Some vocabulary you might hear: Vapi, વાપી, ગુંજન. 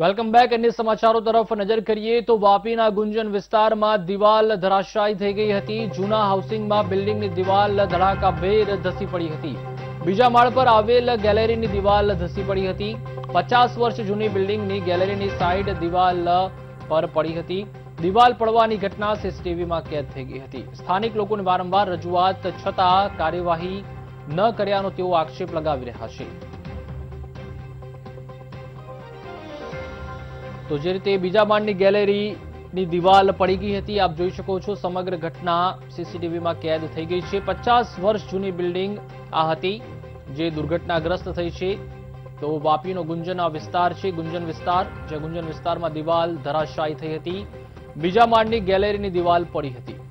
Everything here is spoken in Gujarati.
Welcome back. અન્ય સમાચારો તરફ નજર કરીએ તો વાપીના ગુંજન વિસ્તારમાં દિવાલ ધરાશાયી થઈ ગઈ હતી. જૂના હાઉસિંગમાં બિલ્ડિંગની દિવાલ ધડાકાભેર ધસી પડી હતી. બીજા માળ પર આવેલ ગેલેરીની દિવાલ ધસી પડી હતી. 50 વર્ષ જૂની બિલ્ડિંગની ગેલેરીની સાઇડ દિવાલ પર પડી હતી. દિવાલ પડવાની ઘટના સીસીટીવીમાં કેદ થઈ ગઈ હતી. સ્થાનિક લોકોની વારંવાર રજૂઆત છતાં કાર્યવાહી ન કર્યાનો તેઓ આક્ષેપ લગાવી રહ્યા છે. तो जे रीते बीजा माळनी गैलेरी दीवाल पड़ी गई थी आप जोई शको छो. समग्र घटना सीसीटीवी में कैद थी गई है. 50 वर्ष जूनी बिल्डिंग आ हती जे दुर्घटनाग्रस्त थी है. तो वापी गुंजन आ विस्तार है. गुंजन विस्तार में दीवाल धराशायी थी. बीजा माळनी गैलेरी दीवाल पड़ी थी.